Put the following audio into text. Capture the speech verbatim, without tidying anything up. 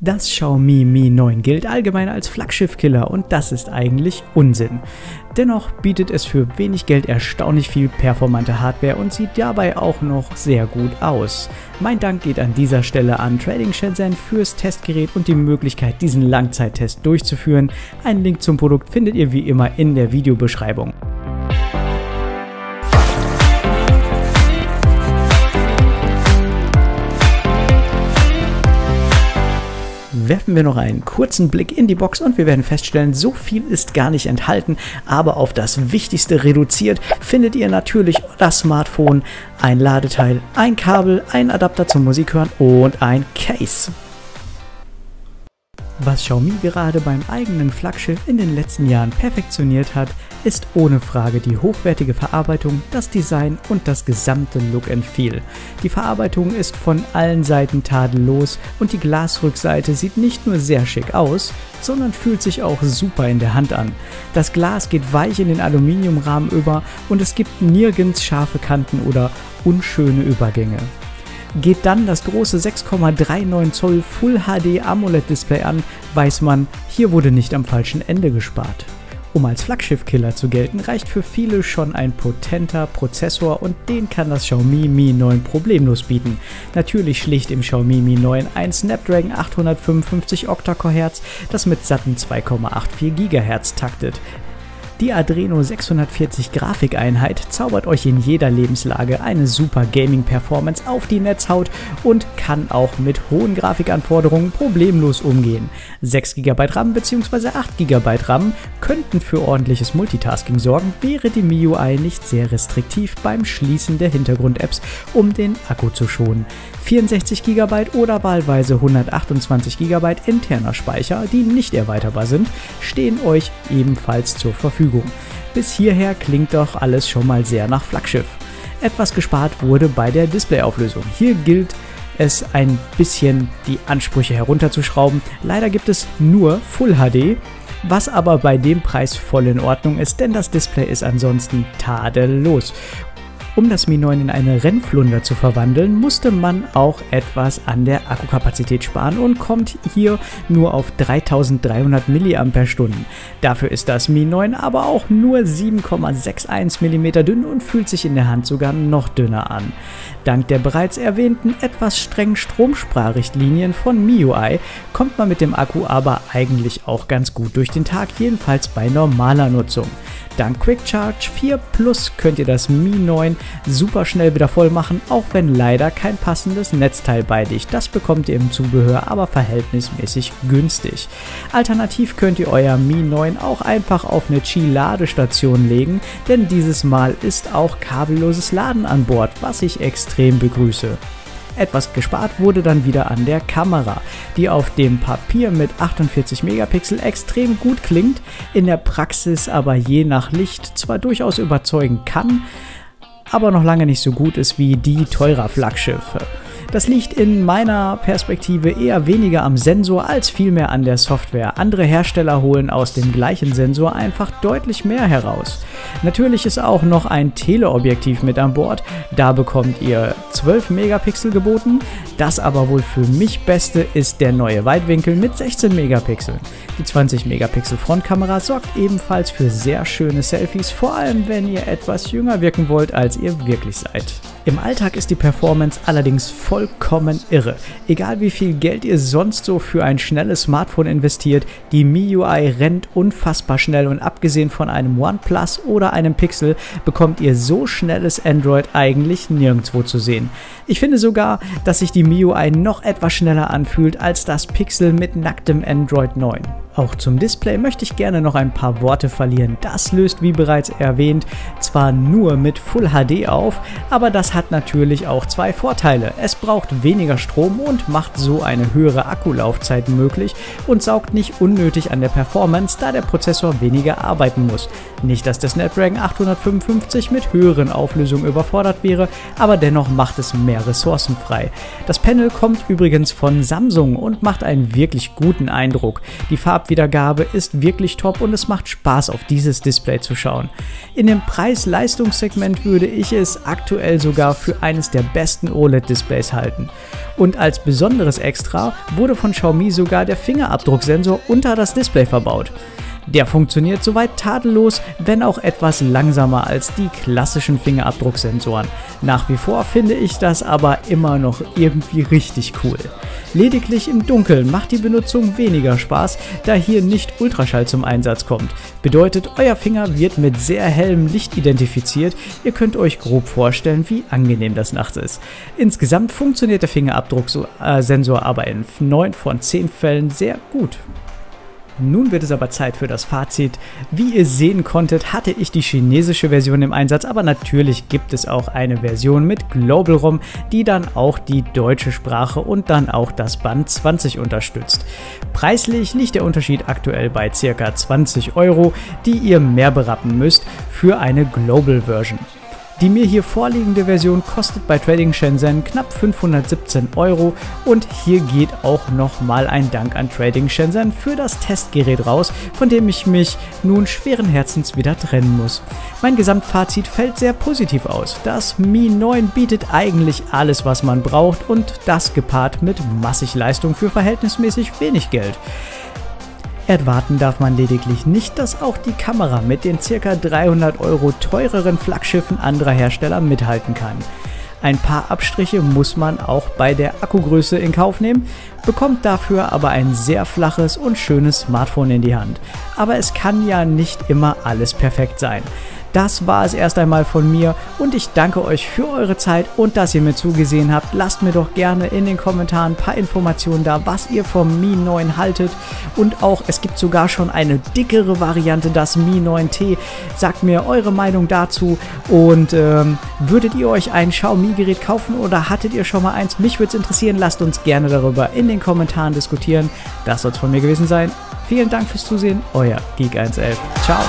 Das Xiaomi Mi neun gilt allgemein als Flaggschiff-Killer und das ist eigentlich Unsinn. Dennoch bietet es für wenig Geld erstaunlich viel performante Hardware und sieht dabei auch noch sehr gut aus. Mein Dank geht an dieser Stelle an Trading Shenzhen fürs Testgerät und die Möglichkeit, diesen Langzeittest durchzuführen. Einen Link zum Produkt findet ihr wie immer in der Videobeschreibung. Werfen wir noch einen kurzen Blick in die Box und wir werden feststellen, so viel ist gar nicht enthalten, aber auf das Wichtigste reduziert findet ihr natürlich das Smartphone, ein Ladeteil, ein Kabel, ein Adapter zum Musikhören und ein Case. Was Xiaomi gerade beim eigenen Flaggschiff in den letzten Jahren perfektioniert hat, ist ohne Frage die hochwertige Verarbeitung, das Design und das gesamte Look and Feel. Die Verarbeitung ist von allen Seiten tadellos und die Glasrückseite sieht nicht nur sehr schick aus, sondern fühlt sich auch super in der Hand an. Das Glas geht weich in den Aluminiumrahmen über und es gibt nirgends scharfe Kanten oder unschöne Übergänge. Geht dann das große sechs Komma neununddreißig Zoll Full H D AMOLED Display an, weiß man, hier wurde nicht am falschen Ende gespart. Um als Flaggschiff-Killer zu gelten, reicht für viele schon ein potenter Prozessor und den kann das Xiaomi Mi neun problemlos bieten. Natürlich schlägt im Xiaomi Mi neun ein Snapdragon achthundertfünfundfünfzig Octa-Core-Hertz, das mit satten zwei Komma acht vier Gigahertz taktet. Die Adreno sechshundertvierzig Grafikeinheit zaubert euch in jeder Lebenslage eine super Gaming-Performance auf die Netzhaut und kann auch mit hohen Grafikanforderungen problemlos umgehen. sechs Gigabyte RAM bzw. acht Gigabyte RAM könnten für ordentliches Multitasking sorgen, wäre die M I U I nicht sehr restriktiv beim Schließen der Hintergrund-Apps, um den Akku zu schonen. vierundsechzig Gigabyte oder wahlweise hundertachtundzwanzig Gigabyte interner Speicher, die nicht erweiterbar sind, stehen euch ebenfalls zur Verfügung. Bis hierher klingt doch alles schon mal sehr nach Flaggschiff. Etwas gespart wurde bei der Displayauflösung. Hier gilt es ein bisschen, die Ansprüche herunterzuschrauben. Leider gibt es nur Full H D, was aber bei dem Preis voll in Ordnung ist, denn das Display ist ansonsten tadellos. Um das Mi neun in eine Rennflunder zu verwandeln, musste man auch etwas an der Akkukapazität sparen und kommt hier nur auf dreitausenddreihundert Milliampere Stunden. Dafür ist das Mi neun aber auch nur sieben Komma einundsechzig Millimeter dünn und fühlt sich in der Hand sogar noch dünner an. Dank der bereits erwähnten etwas strengen Stromsparrichtlinien von M I U I kommt man mit dem Akku aber eigentlich auch ganz gut durch den Tag, jedenfalls bei normaler Nutzung. Dank Quick Charge vier Plus könnt ihr das Mi neun super schnell wieder voll machen, auch wenn leider kein passendes Netzteil bei liegt. Das bekommt ihr im Zubehör aber verhältnismäßig günstig. Alternativ könnt ihr euer Mi neun auch einfach auf eine Qi-Ladestation legen, denn dieses Mal ist auch kabelloses Laden an Bord, was ich extrem begrüße. Etwas gespart wurde dann wieder an der Kamera, die auf dem Papier mit achtundvierzig Megapixel extrem gut klingt, in der Praxis aber je nach Licht zwar durchaus überzeugen kann, aber noch lange nicht so gut ist wie die teurer Flaggschiffe. Das liegt in meiner Perspektive eher weniger am Sensor als vielmehr an der Software. Andere Hersteller holen aus dem gleichen Sensor einfach deutlich mehr heraus. Natürlich ist auch noch ein Teleobjektiv mit an Bord, da bekommt ihr zwölf Megapixel geboten. Das aber wohl für mich beste ist der neue Weitwinkel mit sechzehn Megapixeln. Die zwanzig Megapixel Frontkamera sorgt ebenfalls für sehr schöne Selfies, vor allem wenn ihr etwas jünger wirken wollt, als ihr wirklich seid. Im Alltag ist die Performance allerdings vollkommen irre. Egal wie viel Geld ihr sonst so für ein schnelles Smartphone investiert, die M I U I rennt unfassbar schnell und abgesehen von einem OnePlus oder einem Pixel bekommt ihr so schnelles Android eigentlich nirgendwo zu sehen. Ich finde sogar, dass sich die M I U I noch etwas schneller anfühlt als das Pixel mit nacktem Android neun. Auch zum Display möchte ich gerne noch ein paar Worte verlieren. Das löst, wie bereits erwähnt, zwar nur mit Full H D auf, aber das hat natürlich auch zwei Vorteile. Es braucht weniger Strom und macht so eine höhere Akkulaufzeit möglich und saugt nicht unnötig an der Performance, da der Prozessor weniger arbeiten muss. Nicht, dass der Snapdragon achthundertfünfundfünfzig mit höheren Auflösungen überfordert wäre, aber dennoch macht es mehr Ressourcen frei. Das Panel kommt übrigens von Samsung und macht einen wirklich guten Eindruck. Die Farbe Bildabwiedergabe ist wirklich top und es macht Spaß, auf dieses Display zu schauen. In dem Preis-Leistungssegment würde ich es aktuell sogar für eines der besten O L E D-Displays halten. Und als besonderes Extra wurde von Xiaomi sogar der Fingerabdrucksensor unter das Display verbaut. Der funktioniert soweit tadellos, wenn auch etwas langsamer als die klassischen Fingerabdrucksensoren. Nach wie vor finde ich das aber immer noch irgendwie richtig cool. Lediglich im Dunkeln macht die Benutzung weniger Spaß, da hier nicht Ultraschall zum Einsatz kommt. Bedeutet, euer Finger wird mit sehr hellem Licht identifiziert. Ihr könnt euch grob vorstellen, wie angenehm das nachts ist. Insgesamt funktioniert der Fingerabdrucksensor aber in neun von zehn Fällen sehr gut. Nun wird es aber Zeit für das Fazit. Wie ihr sehen konntet, hatte ich die chinesische Version im Einsatz, aber natürlich gibt es auch eine Version mit Global ROM, die dann auch die deutsche Sprache und dann auch das Band zwanzig unterstützt. Preislich liegt der Unterschied aktuell bei ca. zwanzig Euro, die ihr mehr berappen müsst für eine Global Version. Die mir hier vorliegende Version kostet bei Trading Shenzhen knapp fünfhundertsiebzehn Euro und hier geht auch nochmal ein Dank an Trading Shenzhen für das Testgerät raus, von dem ich mich nun schweren Herzens wieder trennen muss. Mein Gesamtfazit fällt sehr positiv aus. Das Mi neun bietet eigentlich alles, was man braucht und das gepaart mit massig Leistung für verhältnismäßig wenig Geld. Erwarten darf man lediglich nicht, dass auch die Kamera mit den ca. dreihundert Euro teureren Flaggschiffen anderer Hersteller mithalten kann. Ein paar Abstriche muss man auch bei der Akkugröße in Kauf nehmen, bekommt dafür aber ein sehr flaches und schönes Smartphone in die Hand. Aber es kann ja nicht immer alles perfekt sein. Das war es erst einmal von mir und ich danke euch für eure Zeit und dass ihr mir zugesehen habt. Lasst mir doch gerne in den Kommentaren ein paar Informationen da, was ihr vom Mi neun haltet und auch, es gibt sogar schon eine dickere Variante, das Mi neun T. Sagt mir eure Meinung dazu und ähm, würdet ihr euch ein Xiaomi-Gerät kaufen oder hattet ihr schon mal eins? Mich würde es interessieren, lasst uns gerne darüber in den Kommentaren diskutieren. Das soll es von mir gewesen sein. Vielen Dank fürs Zusehen, euer Geek hundertundelf. Ciao!